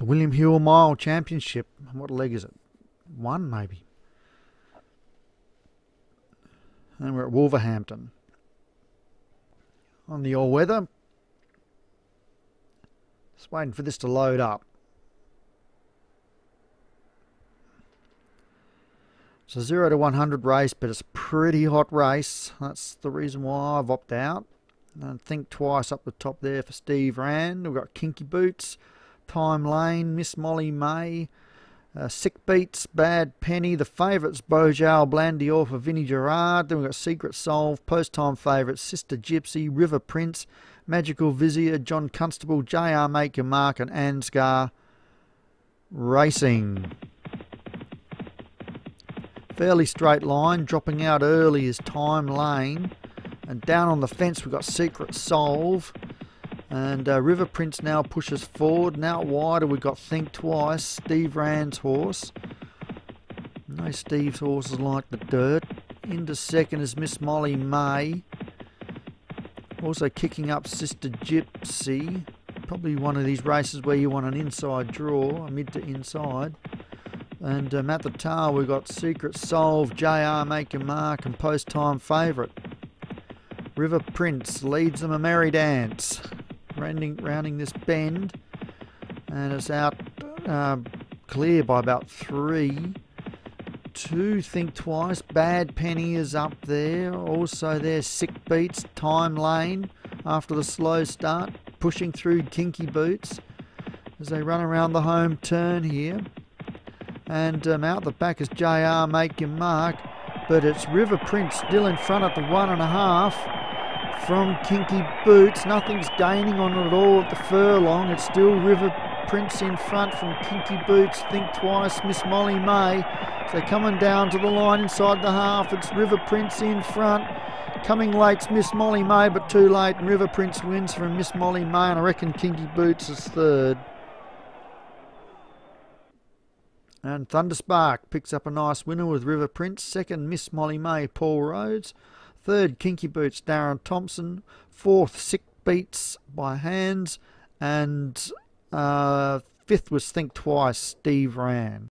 The William Hill Mile Championship. What leg is it? One, maybe. And we're at Wolverhampton. On the all-weather. Just waiting for this to load up. It's a 0 to 100 race, but it's a pretty hot race. That's the reason why I've opted out. And think twice up the top there for Steve Rand. We've got Kinky Boots, Time Lane, Miss Molly May, Sick Beats, Bad Penny. The favourites, Bojal, Blandy, all for Vinnie Gerard. Then we've got Secret Solve, post-time favourites, Sister Gypsy, River Prince, Magical Vizier, John Constable, JR Make Your Mark, and Ansgar Racing. Fairly straight line, dropping out early is Time Lane. And down on the fence we've got Secret Solve. And River Prince now pushes forward. Now wider we've got Think Twice, Steve Rand's horse. No, Steve's horses like the dirt. Into second is Miss Molly May. Also kicking up Sister Gypsy. Probably one of these races where you want an inside draw, a mid to inside. And at the tail we've got Secret Solve, JR Make Your Mark, and post-time favourite. River Prince leads them a merry dance. Rounding this bend. And it's out clear by about 3. 2, Think Twice. Bad Penny is up there. Also there, Sick Beats, Time Lane. After the slow start, pushing through Kinky Boots as they run around the home turn here. And out the back is JR Make Your Mark. But it's River Prince still in front at the 1.5. From Kinky Boots, nothing's gaining on it at all at the furlong. It's still River Prince in front from Kinky Boots, Think Twice, Miss Molly May. So coming down to the line inside the half, it's River Prince in front. Coming late's Miss Molly May, but too late, and River Prince wins from Miss Molly May, and I reckon Kinky Boots is third. And Thunder Spark picks up a nice winner with River Prince. Second, Miss Molly May, Paul Rhodes. Third, Kinky Boots, Darren Thompson. Fourth, Sick Beats by Hands. And fifth was Think Twice, Steve Rand.